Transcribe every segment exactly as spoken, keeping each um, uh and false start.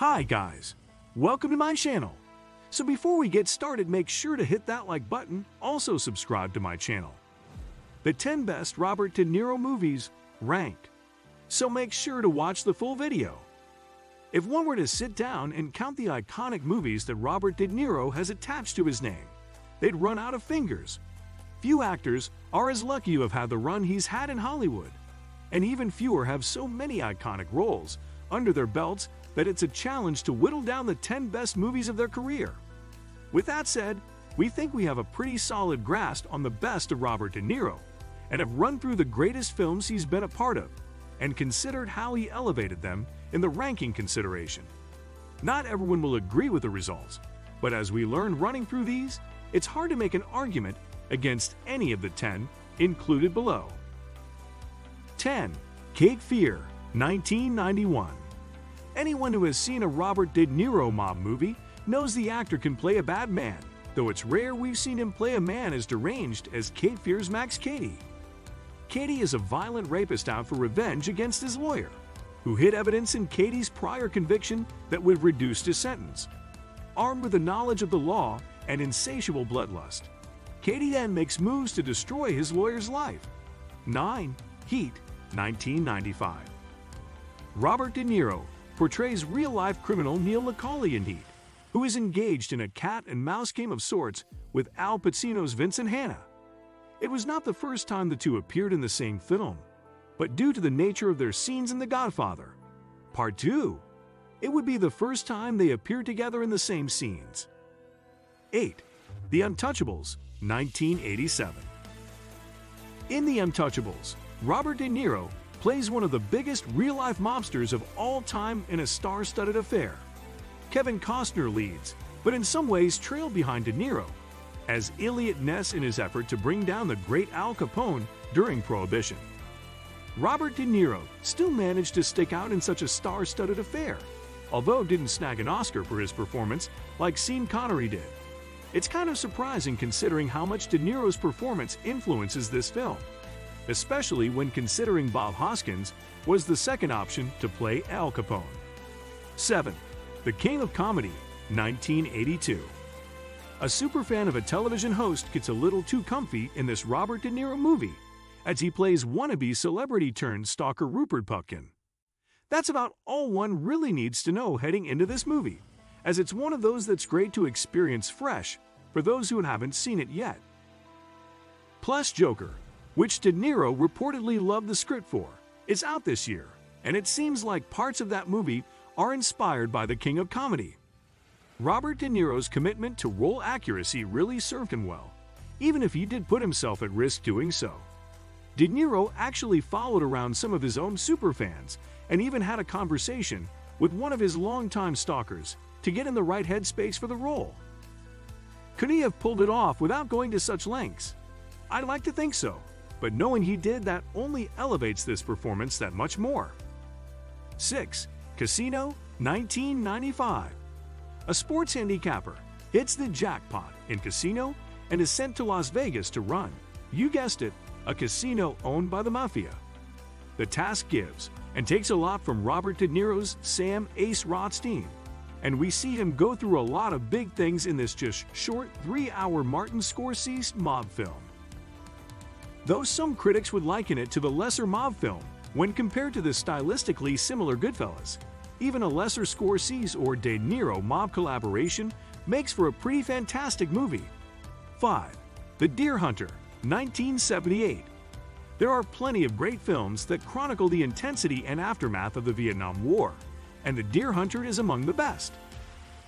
Hi guys, welcome to my channel. So before we get started, make sure to hit that like button, also subscribe to my channel. The ten best Robert De Niro movies ranked. So make sure to watch the full video. If one were to sit down and count the iconic movies that Robert De Niro has attached to his name, they'd run out of fingers. Few actors are as lucky to have had the run he's had in Hollywood, and even fewer have so many iconic roles under their belts that it's a challenge to whittle down the ten best movies of their career. With that said, we think we have a pretty solid grasp on the best of Robert De Niro and have run through the greatest films he's been a part of and considered how he elevated them in the ranking consideration. Not everyone will agree with the results, but as we learned running through these, it's hard to make an argument against any of the ten included below. ten. Cape Fear, nineteen ninety-one. Anyone who has seen a Robert De Niro mob movie knows the actor can play a bad man, though it's rare we've seen him play a man as deranged as Cape Fear's Max Cady. Cady is a violent rapist out for revenge against his lawyer, who hid evidence in Cady's prior conviction that would reduce his sentence. Armed with the knowledge of the law and insatiable bloodlust, Cady then makes moves to destroy his lawyer's life. nine. Heat, nineteen ninety-five. Robert De Niro portrays real-life criminal Neil McCauley in Heat, who is engaged in a cat-and-mouse game of sorts with Al Pacino's Vincent Hanna. It was not the first time the two appeared in the same film, but due to the nature of their scenes in The Godfather, Part two, it would be the first time they appeared together in the same scenes. eight. The Untouchables, nineteen eighty-seven. In The Untouchables, Robert De Niro plays one of the biggest real-life mobsters of all time in a star-studded affair. Kevin Costner leads, but in some ways trailed behind De Niro, as Eliot Ness in his effort to bring down the great Al Capone during Prohibition. Robert De Niro still managed to stick out in such a star-studded affair, although didn't snag an Oscar for his performance like Sean Connery did. It's kind of surprising considering how much De Niro's performance influences this film, especially when considering Bob Hoskins was the second option to play Al Capone. seven. The King of Comedy, nineteen eighty-two. A superfan of a television host gets a little too comfy in this Robert De Niro movie, as he plays wannabe celebrity-turned-stalker Rupert Pupkin. That's about all one really needs to know heading into this movie, as it's one of those that's great to experience fresh for those who haven't seen it yet. Plus Joker, which De Niro reportedly loved the script for, is out this year, and it seems like parts of that movie are inspired by the King of Comedy. Robert De Niro's commitment to role accuracy really served him well, even if he did put himself at risk doing so. De Niro actually followed around some of his own superfans and even had a conversation with one of his longtime stalkers to get in the right headspace for the role. Could he have pulled it off without going to such lengths? I'd like to think so, but knowing he did that only elevates this performance that much more. six. Casino, nineteen ninety-five. A sports handicapper hits the jackpot in Casino and is sent to Las Vegas to run, you guessed it, a casino owned by the mafia. The task gives and takes a lot from Robert De Niro's Sam Ace Rothstein, and we see him go through a lot of big things in this just short three-hour Martin Scorsese mob film. Though some critics would liken it to the lesser mob film when compared to the stylistically similar Goodfellas, even a lesser Scorsese or De Niro mob collaboration makes for a pretty fantastic movie. five. The Deer Hunter, nineteen seventy-eight. There are plenty of great films that chronicle the intensity and aftermath of the Vietnam War, and The Deer Hunter is among the best.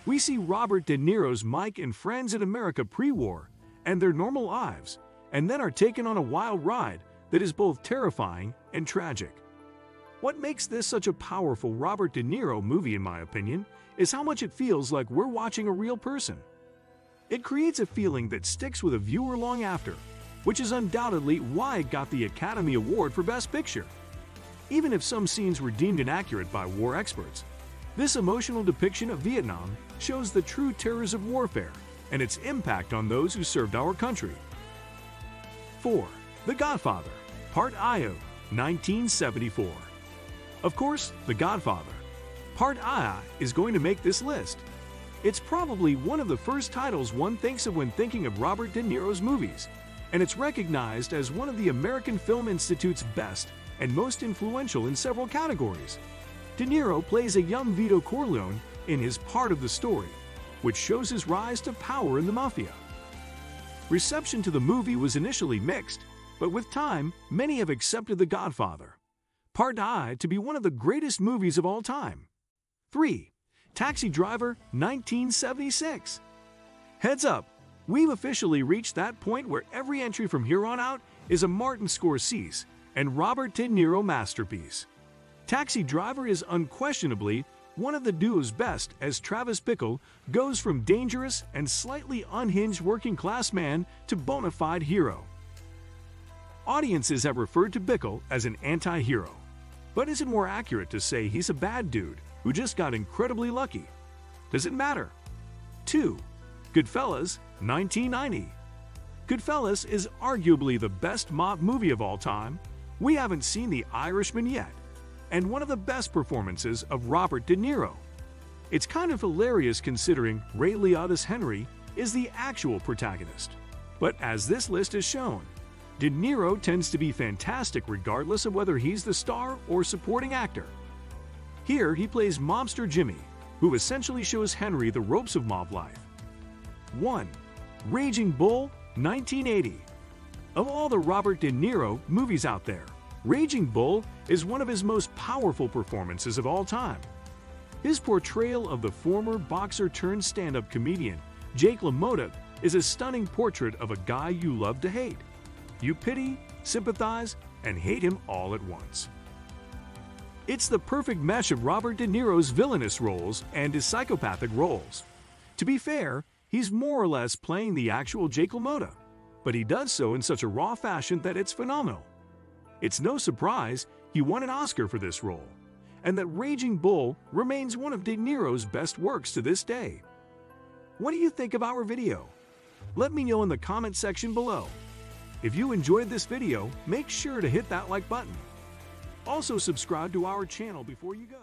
We see Robert De Niro's Mike and friends in America pre-war and their normal lives, and then are taken on a wild ride that is both terrifying and tragic. What makes this such a powerful Robert De Niro movie, in my opinion, is how much it feels like we're watching a real person. It creates a feeling that sticks with a viewer long after, which is undoubtedly why it got the Academy Award for Best Picture. Even if some scenes were deemed inaccurate by war experts, this emotional depiction of Vietnam shows the true terrors of warfare and its impact on those who served our country. four. The Godfather, Part two, nineteen seventy-four. Of course, The Godfather, Part I is going to make this list. It's probably one of the first titles one thinks of when thinking of Robert De Niro's movies, and it's recognized as one of the American Film Institute's best and most influential in several categories. De Niro plays a young Vito Corleone in his part of the story, which shows his rise to power in the mafia. Reception to the movie was initially mixed, but with time, many have accepted The Godfather, Part I, to be one of the greatest movies of all time. three. Taxi Driver, nineteen seventy-six. Heads up, we've officially reached that point where every entry from here on out is a Martin Scorsese and Robert De Niro masterpiece. Taxi Driver is unquestionably one of the duo's best, as Travis Bickle goes from dangerous and slightly unhinged working-class man to bona fide hero. Audiences have referred to Bickle as an anti-hero, but is it more accurate to say he's a bad dude who just got incredibly lucky? Does it matter? two. Goodfellas, nineteen ninety. Goodfellas is arguably the best mob movie of all time. We haven't seen The Irishman yet, and one of the best performances of Robert De Niro. It's kind of hilarious considering Ray Liotta's Henry is the actual protagonist. But as this list has shown, De Niro tends to be fantastic regardless of whether he's the star or supporting actor. Here he plays mobster Jimmy, who essentially shows Henry the ropes of mob life. one. Raging Bull, nineteen eighty. Of all the Robert De Niro movies out there, Raging Bull is one of his most powerful performances of all time. His portrayal of the former boxer-turned-stand-up comedian Jake LaMotta is a stunning portrait of a guy you love to hate. You pity, sympathize, and hate him all at once. It's the perfect mesh of Robert De Niro's villainous roles and his psychopathic roles. To be fair, he's more or less playing the actual Jake LaMotta, but he does so in such a raw fashion that it's phenomenal. It's no surprise he won an Oscar for this role, and that Raging Bull remains one of De Niro's best works to this day. What do you think of our video? Let me know in the comment section below. If you enjoyed this video, make sure to hit that like button. Also subscribe to our channel before you go.